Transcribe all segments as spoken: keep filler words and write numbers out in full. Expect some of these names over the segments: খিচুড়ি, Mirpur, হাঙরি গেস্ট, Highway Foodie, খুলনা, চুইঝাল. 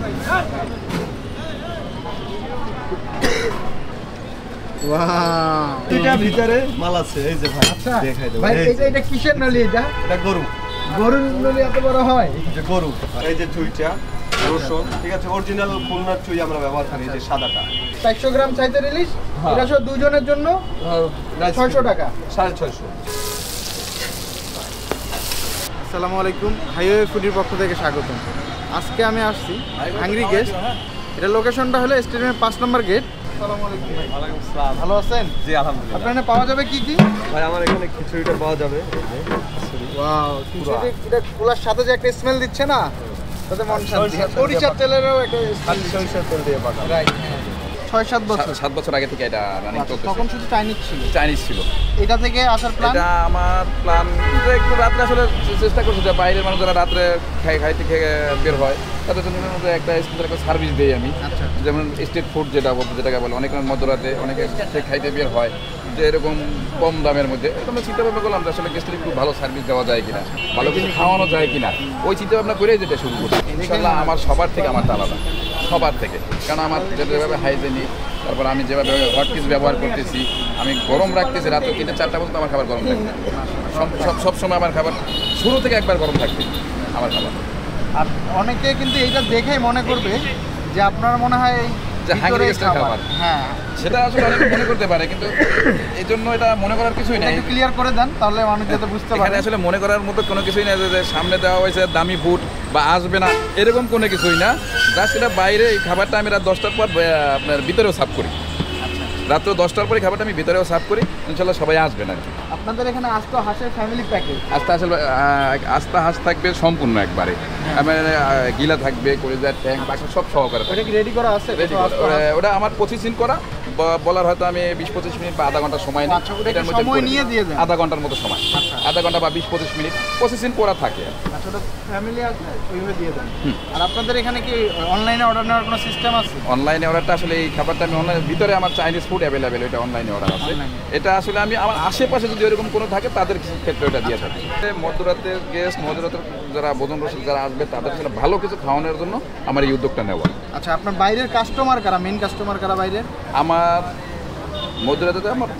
Wow. This ভিতরে মাল আছে এই যে ভাই দেখাই দেব ভাই এটা এটা কিসের নলি এটা এটা গরু গরুর নলি এত বড় হয় যে গরু আর এই যে চুইটা রসুন ঠিক আছে অরিজিনাল খুলনা চুই আমরা ব্যবহার করি এই যে সাদাটা চারশো গ্রাম চাইতে রিলিজ এটা সব দুজনের জন্য ছয়শ টাকা ছয়শ পঞ্চাশ আসসালামু আলাইকুম হাইওয়ে ফুডির পক্ষ থেকে স্বাগত আজকে আমি আসছি হাংরি গেস্ট এটা লোকেশনটা হলো স্টেডিয়ামের পাঁচ নম্বর গেট আসসালামু আলাইকুম ভাই ওয়া আলাইকুম আসসালাম ভালো আছেন জি আলহামদুলিল্লাহ আপনারা পাওয়া যাবে কি কি ভাই আমার এখানে খিচুড়িটা পাওয়া যাবে ওয়াও খিচুড়ি এটা কুলার সাথে যে একটা স্মেল দিচ্ছে না তাতে মন শান্তি সরিষার তেলেরও একটা সরিষার তেল দিয়ে বাটা রাইট ছয় সাত বছর সাত বছর আগে থেকে এটা রানিং চলছে তখন শুধু চাইনিজ ছিল চাইনিজ ছিল এটা থেকে আসার প্ল্যান এটা আমার প্ল্যান যে একটু রাতে আসলে চেষ্টা করছি যে বাইরের মানুষ যারা রাতে খাই খাই থেকে বের হয় তাদের জন্য একটা স্পেশাল একটা সার্ভিস দেই আমি যেমন স্ট্রিট ফুড যেটা বলতে যেটাকে বলে অনেক মধ্যরাতে অনেকে খাইতে বের হয় যে এরকম কম দামের মধ্যে আমরা চিন্তা ভাবনা করলাম যে আসলে গেস্টদের একটু ভালো সার্ভিস দেওয়া যায় কিনা ভালো কিছু খাওয়ানো যায় কিনা ওই চিন্তা ভাবনা করে যেটা শুরু করছি ইনশাল্লাহ আমার সবার থেকে আমার আলাদা সবার থেকে কারণ আমার যেভাবে হাইজেনিক তারপর আমি যেভাবে হটকিস ব্যবহার করতেছি আমি গরম রাখতেছি রাতে তিনটা চারটা পর্যন্ত আমার খাবার গরম থাকবে সব সবসময় আমার খাবার শুরু থেকে একবার গরম থাকবে আমার খাবার আর অনেকে কিন্তু এইটা দেখেই মনে করবে যে আপনার মনে হয় যে হাংরি গেস্টের খাবার হ্যাঁ সেটা আসলে অনেকে মনে করতে পারে কিন্তু এই জন্য এটা মনে করার কিছুই নেই একটু ক্লিয়ার করে দেন তাহলে মানুষ যাতে বুঝতে পারে আসলে মনে করার মতো কোনো কিছুই না যে সামনে দেওয়া হয়েছে দামি ফুড বা আসবে না এরকম কোনো কিছুই না জাস্ট এটা বাইরে এই খাবারটা আমি রাত দশটার পর আপনার ভিতরেও সার্ভ করি রাত্র দশটার পরে খাবারটা আমি ভিতরেও সার্ভ করি ইনশাল্লাহ সবাই আসবে না আপনাদের এখানে আস্তা হাঁসের ফ্যামিলি প্যাকেজ আস্তা আসলে আস্তা হাঁস থাকবে সম্পূর্ণ একবারে আমার গিলা থাকবে কলিজার ট্যাং বাকি সব সহকারে ওটা কি রেডি করা আছে ওটা আমার পঁচিশ দিন করা বলার হয়তো আমি বিশ পঁচিশ মিনিট বা আধা ঘন্টা সময় নিয়ে আধা ঘন্টার মতো সময় আধা ঘন্টা বা বিশ পঁচিশ মিনিট পঁচিশ দিন করা থাকে আর আপনাদের এখানে কি অনলাইনে অর্ডার নেওয়ার কোনো সিস্টেম আছে অনলাইনে অর্ডারটা আসলে এই খাবারটা আমি অনলাইনের ভিতরে আমার চাইনিজ ফুড অ্যাভেলেবেল এটা অনলাইনে অর্ডার আছে এটা আসলে আমি আমার আশেপাশে যদি এরকম কোনো থাকে তাদের ক্ষেত্রে ওটা দিয়ে থাকি মধ্যরাতের গেস্ট মধ্যরাতের যারা ভোজন রসিক যারা আসবে তাদের আসলে ভালো কিছু খাওয়ানোর জন্য আমার এই উদ্যোগটা নেওয়া আচ্ছা আপনার বাইরের কাস্টমার কারা মেন কাস্টমার কারা বাইরের আমার মধ্যরাতে আমার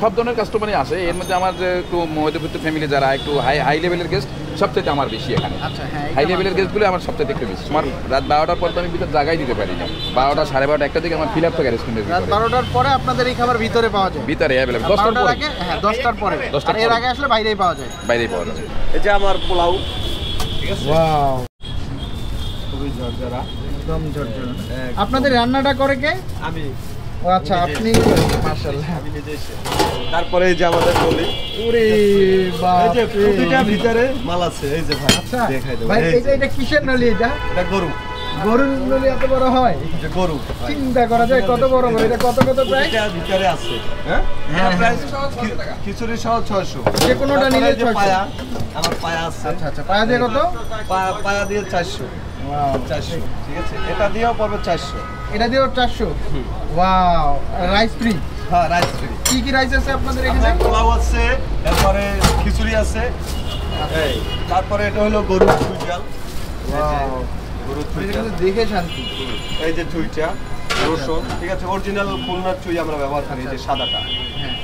সব ধরনের কাস্টমারই আসে এর মধ্যে আমার যে একটু মধ্যবিত্ত ফ্যামিলি যারা একটু হাই হাই লেভেলের গেস্ট সবচেয়ে আমার বেশি এখানে হাই লেভেলের গেস্টগুলো আমার সবচেয়ে একটু বেশি আমার রাত বারোটার পর তো আমি ভিতরে জায়গায় দিতে পারি না বারোটা সাড়ে বারোটা একটা দিকে আমার ফিল আপ থাকে রেস্টুরেন্টে বারোটার পরে আপনাদের এই খাবার ভিতরে পাওয়া যায় ভিতরে অ্যাভেলেবল দশটার পরে হ্যাঁ দশটার পরে দশটার এর আগে আসলে বাইরেই পাওয়া যায় বাইরেই পাওয়া যায় এই যে আমার পোলাও ঠিক আছে ওয়াও খুবই ঝরঝরা একদম ঝরঝরা আপনাদের রান্নাটা করে কে আমি আচ্ছা আপনি মাশাআল্লাহ আমি নিজে এসে তারপরে এই যে আমাদের বলি ওরে বাপ এই যে প্রতিটা ভিতরে মাল আছে এই যে ভাই আচ্ছা দেখাই দেব ভাই এটা এটা কিসের নলি এটা এটা গরু গরুর নলি এত বড় হয় যে গরু চিন্তা করা যায় কত বড় বড় এটা কত কত প্রাইস এটা ভিতরে আছে হ্যাঁ হ্যাঁ প্রাইস ছয়শ টাকা খিচুড়ি ছয়শ যে কোনোটা নিলে ছয়শ পায়া আমার পায়া আছে আচ্ছা আচ্ছা পায়া দিয়ে কত পায়া দিয়ে চারশো ওয়াও চারশো ঠিক আছে এটা দিও পড়বে চারশো এটা দিও চারশো ওয়াও রাইস ফ্রি হ্যাঁ রাইস ফ্রি কি কি রাইস আছে আপনাদের এখানে পোলাও আছে তারপরে খিচুড়ি আছে এই তারপরে এটা হলো গরু চুইঝাল ওয়াও গরু চুইঝাল দেখে শান্তি এই যে চুইটা রসুন ঠিক আছে অরিজিনাল খুলনা চুই আমরা ব্যবহার করি এই যে সাদাটা হ্যাঁ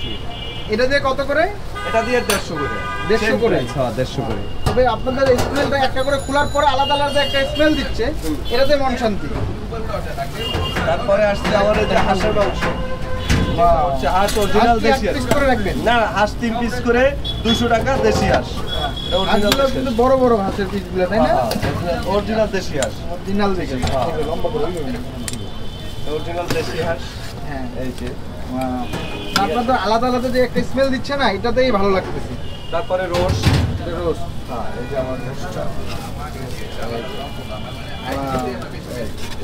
এটা দিয়ে কত করে এটা দিয়ে দেড়শো করে দেড়শো করে হ্যাঁ দেড়শো করে তবে আপনাদের স্মেলটা একটা করে খোলার পরে আলাদা আলাদা একটা স্মেল দিচ্ছে এটাতে মন শান্তি তারপরে আসছে আমার এই যে হাঁসের মাংস ওয়াও হাঁস অরিজিনাল দেশি হাঁস করে রাখবেন না হাঁস তিন পিস করে দুইশো টাকা দেশি হাঁস এটা অরিজিনাল কিন্তু বড় বড় হাঁসের পিসগুলো তাই না অরিজিনাল দেশি হাঁস অরিজিনাল দেশি হ্যাঁ লম্বা করে অরিজিনাল দেশি হাঁস হ্যাঁ এই যে ওয়াও আপনাদের আলাদা আলাদা যে একটা স্মেল দিচ্ছে না এটাতেই ভালো লাগতেছে তারপরে রোস্ট রোস্ট হ্যাঁ এই যে আমার রোস্টটা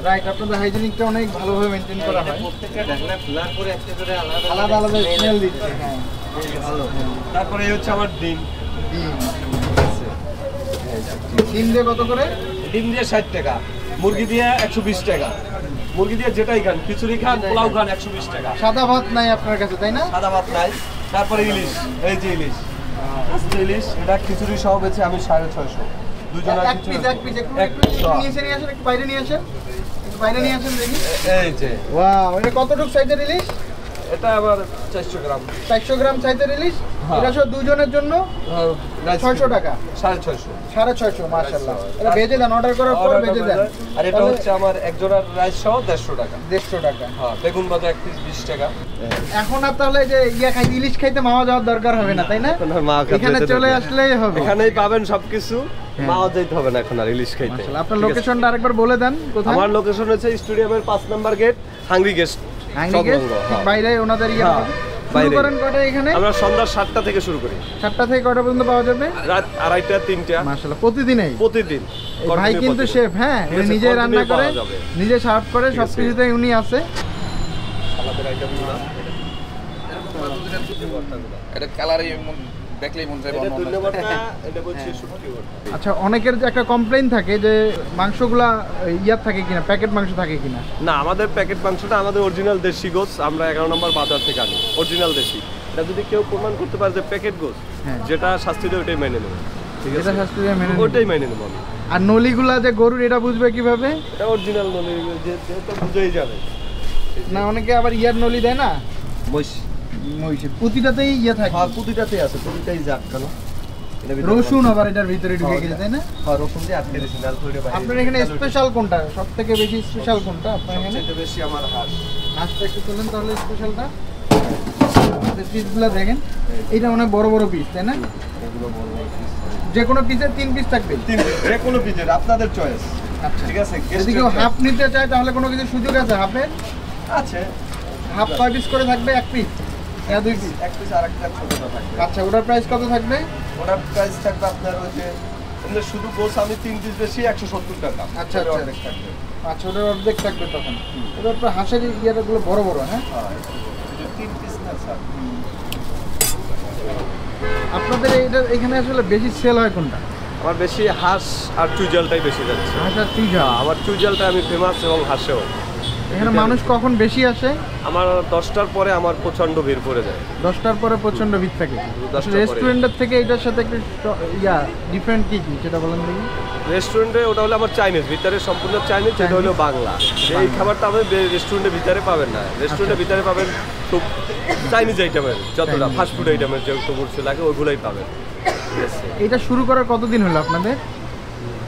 রাইট আপনাদের হাইজিনিকটা অনেক ভালোভাবে মেইনটেইন করা হয় প্রত্যেকটা ঢাকনা খোলার পরে একটা করে আলাদা আলাদা আলাদা স্মেল দিচ্ছে হ্যাঁ ভালো তারপরে এই হচ্ছে আমার ডিম ডিম ডিম দিয়ে কত করে ডিম দিয়ে ষাট টাকা মুরগি দিয়ে একশো বিশ টাকা মুরগি দিয়ে যেটাই খান খিচুড়ি খান পোলাও খান একশো বিশ টাকা সাদা ভাত নাই আপনার কাছে তাই না সাদা ভাত নাই তারপরে ইলিশ এই যে ইলিশ ইলিশ এটা খিচুড়ি সহ বেছে আমি সাড়ে ছয়শ দুজনের এক পিস এক পিস নিয়ে এসে নিয়ে আসেন বাইরে নিয়ে আসেন এখন আর তাহলে ইলিশ খাইতে মামা যাওয়ার দরকার হবে না, তাই না? এখানে চলে আসলেই হবে, এখানেই পাবেন সবকিছু। আপনার লোকেশনটা আরেকবার বলে দেন। আমার লোকেশন হচ্ছে স্টেডিয়ামের পাঁচ নাম্বার গেট, হাংরি গেস্ট। বাইরে ওনাদের ইয়ে আমরা সন্ধ্যা সাতটা থেকে শুরু করি, সাতটা থেকে কটা পর্যন্ত পাওয়া যাবে, রাত আড়াইটা তিনটা। মাশাআল্লাহ, প্রতিদিনই প্রতিদিন ভাই কিন্তু শেফ, হ্যাঁ নিজে রান্না করে, নিজে সার্ভ করে, সবকিছুতেই উনি আছে। সালাদের আইটেমগুলো এটা কালারই আর নলিগুলা যে গরুর, এটা বুঝবে কিভাবে? না অনেকে আবার ইয়ার নলি দেয় না, প্রতিটাতেই ইয়ে থাকে, প্রতিটাতেই আছে, প্রতিটাই আটকানো। রসুন আবার এটার ভিতরে ঢুকে গেছে, তাই না? হ্যাঁ, রসুন দিয়ে আটকে দিয়েছি। আপনার এখানে স্পেশাল কোনটা, সব থেকে বেশি স্পেশাল কোনটা আপনার এখানে? সবচেয়ে বেশি আমার হাঁস। হাঁসটা একটু তুলেন তাহলে, স্পেশালটা পিসগুলো দেখেন, এটা অনেক বড় বড় পিস, তাই না? এগুলো বড় বড় পিস, যে কোনো পিসের তিন পিস থাকবে, তিন পিস, যে কোনো পিসের আপনাদের চয়েস। আচ্ছা ঠিক আছে, যদি কেউ হাফ নিতে চায় তাহলে কোনো কিছু সুযোগ আছে হাফের? আছে, হাফ কয় পিস করে থাকবে? এক পিস। আচ্ছা, ওটার প্রাইস কত থাকবে? ওটার প্রাইস থাকবে আপনার ওই যে শুধু গোস আমি তিন পিস বেশি একশো সত্তর টাকা। আচ্ছা অর্ধেক থাকবে। আচ্ছা, ওটার অর্ধেক থাকবে তখন। ওটার পর হাঁসের ইয়েটাগুলো বড় বড়, হ্যাঁ তিন পিস না স্যার। আপনাদের এইটা এখানে আসলে বেশি সেল হয় কোনটা? আমার বেশি হাঁস আর চুইঝালটাই বেশি যাচ্ছে। হাঁস আর চুইঝাল, আমার চুইঝালটা আমি ফেমাস এবং হাঁসেও। এখানে মানুষ কখন বেশি আসে? আমার দশটার পরে আমার প্রচন্ড ভিড় পড়ে যায়, দশটার পরে প্রচন্ড ভিড় থাকে। রেস্টুরেন্টের থেকে এটার সাথে একটু ইয়া ডিফারেন্ট কি কি সেটা বলেন দেখি। রেস্টুরেন্টে ওটা হলো আমার চাইনিজ, ভিতরে সম্পূর্ণ চাইনিজ, সেটা হলো বাংলা। এই খাবারটা আপনি রেস্টুরেন্টের ভিতরে পাবেন না, রেস্টুরেন্টের ভিতরে পাবেন তো চাইনিজ আইটেমের, যতটা ফাস্টফুড আইটেমের যেগুলো বলছে লাগে ওইগুলোই পাবেন। এটা শুরু করার কতদিন হলো আপনাদের?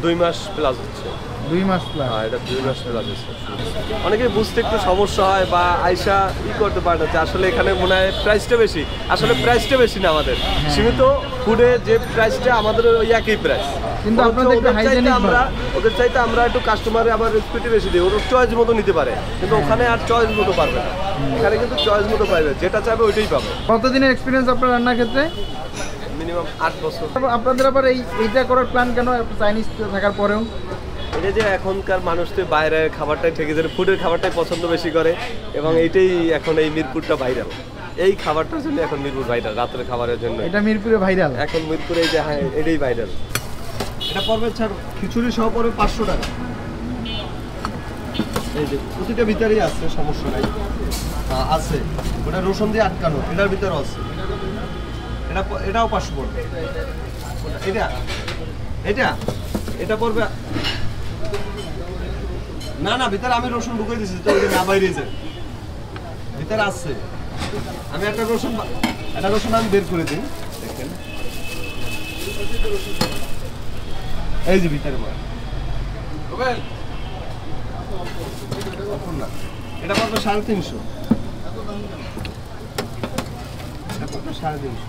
দুই মাস প্লাস হচ্ছে। দুই মাস প্লাস? হ্যাঁ, এটা দুই মাস প্লাস হচ্ছে। অনেকে বুঝতে একটু সমস্যা হয় বা আয়শা ই করতে পারে না যে আসলে এখানে মনে হয় প্রাইসটা বেশি। আসলে প্রাইসটা বেশি না, আমাদের সীমিত ফুডে যে প্রাইসটা আমাদের ওই একই প্রাইস, কিন্তু আপনাদের একটু হাইজেনিক আমরা ওদের চাইতে আমরা একটু কাস্টমারে আবার রেসপেক্ট বেশি দিই। ওর চয়েস মতো নিতে পারে, কিন্তু ওখানে আর চয়েস মতো পারবে না। এখানে কিন্তু চয়েস মতো পাবে, যেটা চাইবে ওইটাই পাবে। কতদিনের এক্সপিরিয়েন্স আপনার রান্নার ক্ষেত্রে? মিনিমাম আট বছর। আপনাদের আবার এই এইটা করার প্ল্যান কেন চাইনিজ থাকার পরেও? এটা যে এখনকার মানুষ তো বাইরের খাবারটাই ঠিক আছে, ফুডের খাবারটাই পছন্দ বেশি করে, এবং এইটাই এখন এই মিরপুরটা ভাইরাল। এই খাবারটার জন্য এখন মিরপুর ভাইরাল, রাতের খাবারের জন্য এটা মিরপুরে ভাইরাল এখন মিরপুরে। এই যে হ্যাঁ, এটাই ভাইরাল। এটা পড়বে স্যার খিচুড়ি সহ পড়বে পাঁচশো টাকা। এই যে প্রতিটা ভিতরেই আছে, সমস্যা নাই। আছে ওটা রসুন দিয়ে আটকানো, এটার ভিতরে আছে, এটা এটাও পাঁচশো পড়বে। এটা এটা এটা পড়বে না না, ভিতরে আমি রসুন ঢুকে দিয়েছি তো ওইটা না বাইরে যায়, ভিতরে আসছে। আমি একটা রসুন একটা রসুন আমি বের করে দিই, দেখেন এই যে ভিতরে বল ওবেল এখন না। এটা কত? সাড়ে তিনশো। এটা কত? সাড়ে তিনশো।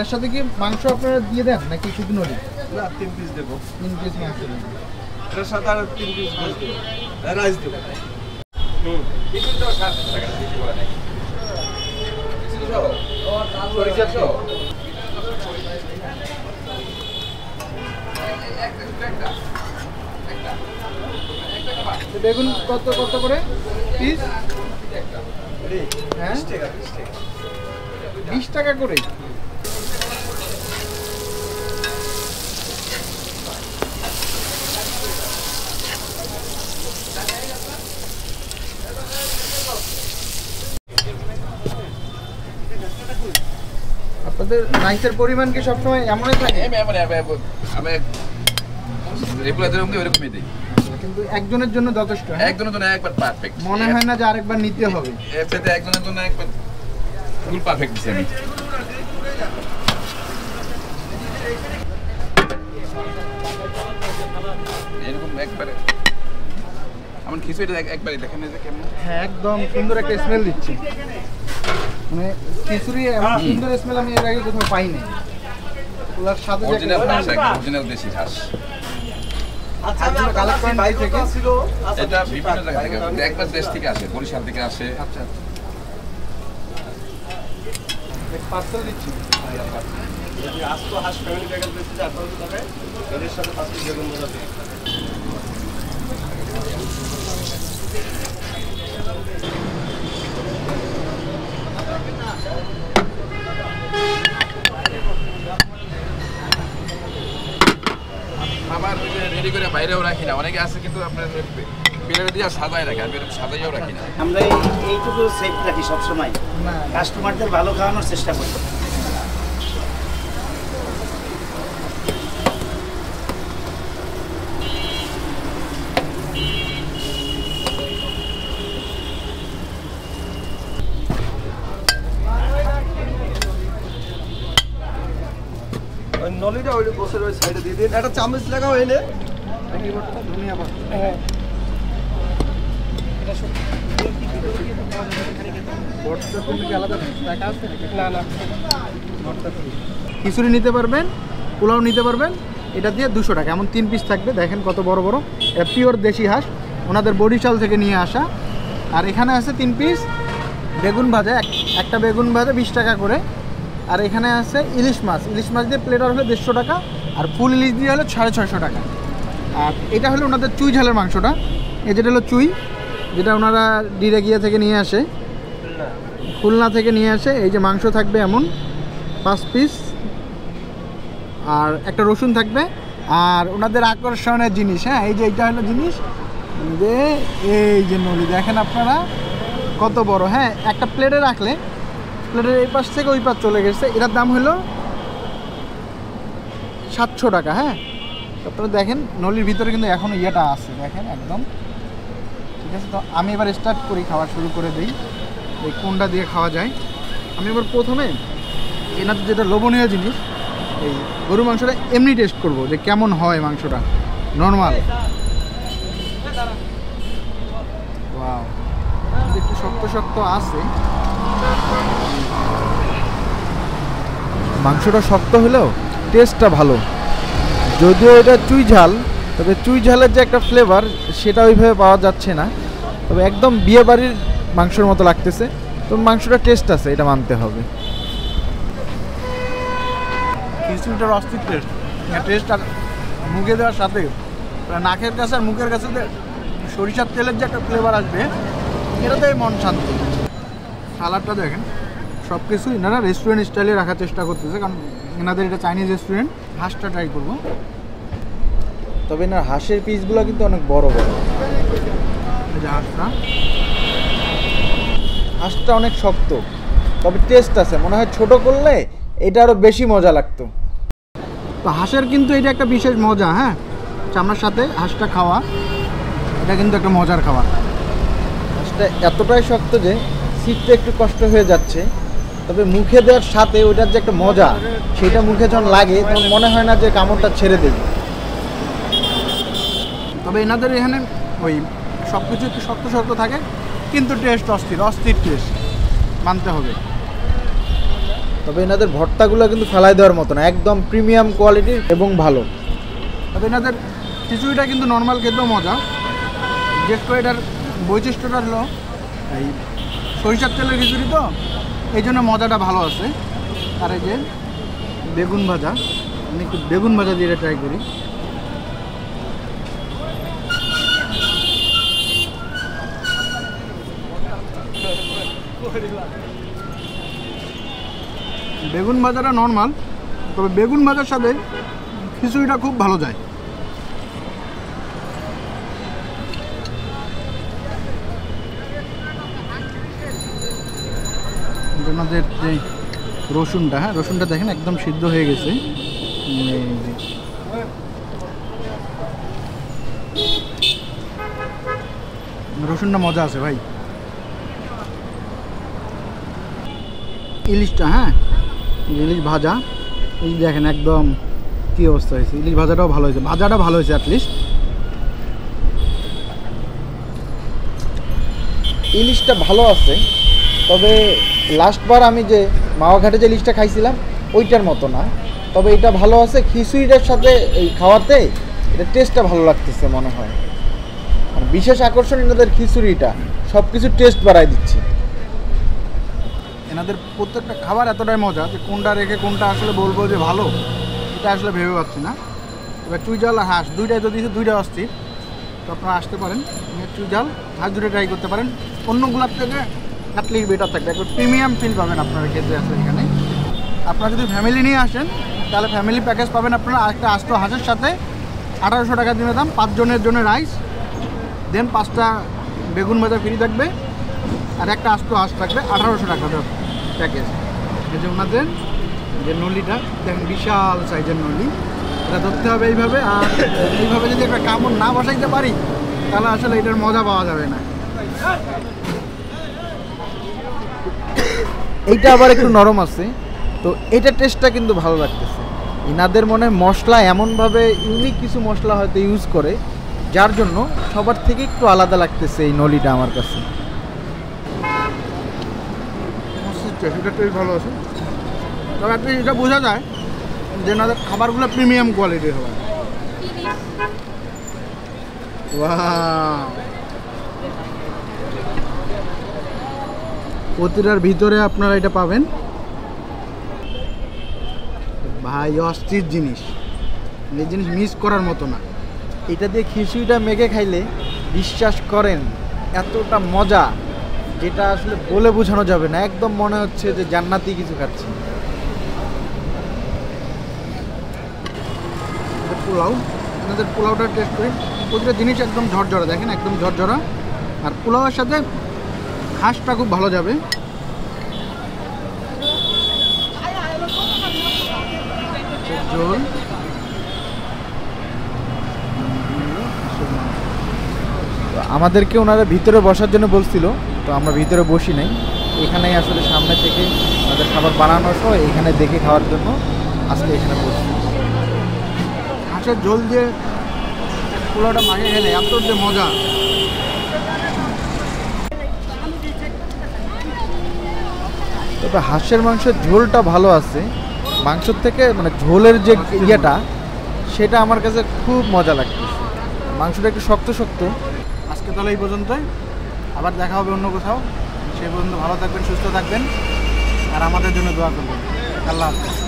এর সাথে কি মাংস আপনারা দিয়ে দেন নাকি শুধু নলি? না, তিন পিস দেব। তিন পিস মাংস দেব, এর সাথে আর তিন পিস গোশ দেব, রাইস দেব। হুম, কিছু তো সাত টাকা বেশি বলা নাই। কিছু আর সরিষা তো একটা একটা একটা একটা বেগুন কত কত করে পিস? হ্যাঁ বিশ টাকা। বিশ টাকা করে? আপনাদের রাইসের পরিমাণ কি সবসময় এমনই থাকে? আমি আমি আমি রেগুলার এরকমই এরকমই দিই। কিন্তু একজনের জন্য যথেষ্ট, একজনের জন্য একবার পারফেক্ট, মনে হয় না যে আরেকবার নিতে হবে। এর সাথে একজনের জন্য একবার ফুল পারফেক্ট দিছি আমি। এরকম একবারে আমন খিচুড়িটা একবারে দেখেন এই যে কেমন, হ্যাঁ একদম সুন্দর একটা স্মেল দিচ্ছে, মানে খিচুড়ি এমন সুন্দর স্মেল আমি এর আগে কোথাও পাইনি। ওলার সাথে যে অরিজিনাল দেশি ঘাস আচ্ছা কালেক্ট পয়েন্ট ভাই থেকে ছিল, এটা বিভিন্ন জায়গা থেকে একবার দেশ থেকে আসে, বরিশাল থেকে আসে। আচ্ছা এক পার্সেল দিচ্ছি ভাই, আবার যদি আজকে হাস ফ্যামিলি প্যাকেজ দিতে যা করতে তবে এর সাথে পাঁচটি বেগুন ভাজা দিই। আমার রেডি করে বাইরেও রাখি না, অনেকে আছে কিন্তু আপনার পেলে দিয়ে সাজায় রাখে, আমি সাজাইও রাখি না। আমরা এইটুকু সেফ রাখি সবসময়, কাস্টমারদের ভালো খাওয়ানোর চেষ্টা করি। নলিটা ওই বসে ওই সাইডে দিয়ে দিন, একটা চামচ লাগাও এনে ধনিয়া পাতা। হ্যাঁ এটা সব কি ভিতরে কি তো পাওয়া যায় খালি কেন বটটা তুমি কি আলাদা টাকা আছে না না বটটা তুমি খিচুড়ি নিতে পারবেন, পোলাও নিতে পারবেন, এটা দিয়ে দুশো টাকা। এমন তিন পিস থাকবে, দেখেন কত বড় বড়, এটা পিওর দেশি হাঁস, ওনাদের বরিশাল থেকে নিয়ে আসা। আর এখানে আছে তিন পিস বেগুন ভাজা, একটা বেগুন ভাজা বিশ টাকা করে। আর এখানে আছে ইলিশ মাছ, ইলিশ মাছ দিয়ে প্লেটার হলে দেড়শো টাকা, আর ফুল ইলিশ দিয়ে হলো সাড়ে ছয়শো টাকা। আর এটা হলো ওনাদের চুই ঝালের মাংসটা, এই যেটা হলো চুই, যেটা ওনারা ডিরেগিয়া থেকে নিয়ে আসে, খুলনা থেকে নিয়ে আসে। এই যে মাংস থাকবে এমন পাঁচ পিস, আর একটা রসুন থাকবে। আর ওনাদের আকর্ষণের জিনিস, হ্যাঁ এই যে এইটা হলো জিনিস যে এই যে নলি, দেখেন আপনারা কত বড়, হ্যাঁ একটা প্লেটে রাখলে প্লেটের এই পাশ থেকে ওই পাশ চলে গেছে। এটার দাম হলো সাতশো টাকা। হ্যাঁ তারপরে দেখেন নলির ভিতরে কিন্তু এখনও ইয়েটা আছে, দেখেন একদম ঠিক আছে। তো আমি এবার স্টার্ট করি, খাওয়া শুরু করে দিই, এই কোনটা দিয়ে খাওয়া যায়। আমি এবার প্রথমে এনার যেটা লোভনীয় জিনিস এই গরু মাংসটা এমনি টেস্ট করব যে কেমন হয় মাংসটা নর্মাল। ওয়াও একটু শক্ত শক্ত আছে মাংসটা, শক্ত হলেও টেস্টটা ভালো। যদিও এটা চুই ঝাল, তবে চুই ঝালের যে একটা ফ্লেভার সেটা ওইভাবে পাওয়া যাচ্ছে না, তবে একদম বিয়ে বাড়ির মাংসের মতো লাগতেছে। তো মাংসটা টেস্ট আছে, এটা মানতে হবে। খিচুড়িটার অস্থির টেস্ট, টেস্ট আর মুখে দেওয়ার সাথে নাকের কাছে আর মুখের কাছে সরিষার তেলের যে একটা ফ্লেভার আসবে, এটাতেই মন শান্তি। সালাডটা দেখেন সব কিছুই না না রেস্টুরেন্ট স্টাইলে রাখার চেষ্টা করতেছে, কারণ এনাদের এটা চাইনিজ রেস্টুরেন্ট। হাঁসটা ট্রাই করবো, তবে এনার হাঁসের পিসগুলো কিন্তু অনেক বড় বড়। হাঁসটা হাঁসটা অনেক শক্ত, তবে টেস্ট আছে। মনে হয় ছোট করলে এটা আরও বেশি মজা লাগতো। তো হাঁসের কিন্তু এটা একটা বিশেষ মজা, হ্যাঁ চামড়ার সাথে হাঁসটা খাওয়া, এটা কিন্তু একটা মজার খাওয়া। হাঁসটা এতটাই শক্ত যে ছিটতে একটু কষ্ট হয়ে যাচ্ছে, তবে মুখে দেওয়ার সাথে ওইটার যে একটা মজা সেটা মুখে যখন লাগে তখন মনে হয় না যে কামড়টা ছেড়ে দেবে। তবে এনাদের এখানে ওই সব কিছু একটু শক্ত শক্ত থাকে, কিন্তু টেস্ট অস্থির, অস্থির টেস্ট মানতে হবে। তবে এনাদের ভর্তাগুলো কিন্তু ফেলাই দেওয়ার মতো না, একদম প্রিমিয়াম কোয়ালিটির এবং ভালো। তবে এনাদের খিচুড়িটা কিন্তু নর্মাল খেতেও মজা, বিশেষ করে এটার বৈশিষ্ট্যটা হলো এই সরিষার তেলের খিচুড়ি, তো এই জন্য মজাটা ভালো আছে। আর এই যে বেগুন ভাজা, আমি একটু বেগুন ভাজা দিয়ে ট্রাই করি। বেগুন ভাজাটা নর্মাল, তবে বেগুন ভাজার সাথে খিচুড়িটা খুব ভালো যায়। আমাদের যে রসুনটা, হ্যাঁ রসুনটা দেখেন একদম সিদ্ধ হয়ে গেছে। রসুনটা মজা আছে ভাই। ইলিশটা, হ্যাঁ ইলিশ ভাজা, ইলিশ দেখেন একদম কী অবস্থা হয়েছে। ইলিশ ভাজাটাও ভালো হয়েছে, ভাজাটা ভালো হয়েছে অ্যাটলিস্ট। ইলিশটা ভালো আছে, তবে লাস্টবার আমি যে মাওয়াঘাটে যে ইলিশটা খাইছিলাম ওইটার মতো না, তবে এটা ভালো আছে। খিচুড়িটার সাথে এই খাওয়াতে এটা টেস্টটা ভালো লাগতেছে মনে হয়। আর বিশেষ আকর্ষণ এনাদের খিচুড়িটা, সব কিছু টেস্ট বাড়াই দিচ্ছে। এনাদের প্রত্যেকটা খাবার এতটাই মজা যে কোনটা রেখে কোনটা আসলে বলবো যে ভালো, এটা আসলে ভেবে পাচ্ছি না। এবার চুইঝাল আর হাঁস দুইটাই যদি দুইটা অস্থির, তো আপনারা আসতে পারেন, চুইঝাল হাঁস দুটো ট্রাই করতে পারেন। অন্যগুলোর থেকে অ্যাটলিস্ট বেটার থাকবে, একটু প্রিমিয়াম ফিল পাবেন আপনারা খেতে আসলে এখানে। আপনারা যদি ফ্যামিলি নিয়ে আসেন তাহলে ফ্যামিলি প্যাকেজ পাবেন আপনারা একটা আস্ত হাঁসের সাথে আঠারোশো টাকা দিনের দাম, পাঁচজনের জন্য রাইস, দেন পাঁচটা বেগুন ভাজা ফ্রি থাকবে, আর একটা আস্ত হাঁস থাকবে আঠারোশো টাকা প্যাকেজ। এই যে ওনাদের যে নলিটা দেখেন, বিশাল সাইজের নলি, এটা ধরতে হবে এইভাবে। আর এইভাবে যদি একটা কামড় না বসাইতে পারি তাহলে আসলে এটার মজা পাওয়া যাবে না। এইটা আবার একটু নরম আছে, তো এটা টেস্টটা কিন্তু ভালো লাগতেছে। এনাদের মনে হয় মশলা এমনভাবে ইউনিক কিছু মশলা হয়তো ইউজ করে, যার জন্য সবার থেকে একটু আলাদা লাগতেছে এই নলিটা আমার কাছে। ভালো আছে, তবে আপনি এটা বোঝা যায় যে এনাদের খাবারগুলো প্রিমিয়াম কোয়ালিটির হবে। প্রতিটার ভিতরে আপনারা এটা পাবেন ভাই, অস্থির জিনিস, এই জিনিস মিস করার মতো না। এটা দিয়ে খিচুড়িটা মেখে খাইলে বিশ্বাস করেন এতটা মজা, যেটা আসলে বলে বোঝানো যাবে না। একদম মনে হচ্ছে যে জান্নাতি কিছু খাচ্ছি। পোলাও, আমাদের পোলাওটা টেস্ট করি। প্রতিটা জিনিস একদম ঝরঝরা, দেখেন একদম ঝরঝরা। আর পোলাওয়ের সাথে হাঁসটা খুব ভালো যাবে। ঝোল আমাদেরকে ওনারা ভিতরে বসার জন্য বলছিল, তো আমরা ভিতরে বসি নাই, এখানেই আসলে সামনে থেকে আমাদের খাবার বানানো সহ এখানে দেখে খাওয়ার জন্য আজকে এখানে বসছি। হাঁসের ঝোল দিয়ে পোলাওটা মাখে খেলে এত যে মজা। তবে হাঁসের মাংসের ঝোলটা ভালো আছে, মাংসের থেকে মানে ঝোলের যে ইয়েটা সেটা আমার কাছে খুব মজা লাগতেছে। মাংসটা একটু শক্ত শক্ত। আজকে তাহলে এই পর্যন্তই, আবার দেখা হবে অন্য কোথাও। সেই পর্যন্ত ভালো থাকবেন, সুস্থ থাকবেন, আর আমাদের জন্য দোয়া করবেন। আল্লাহ হাফেজ।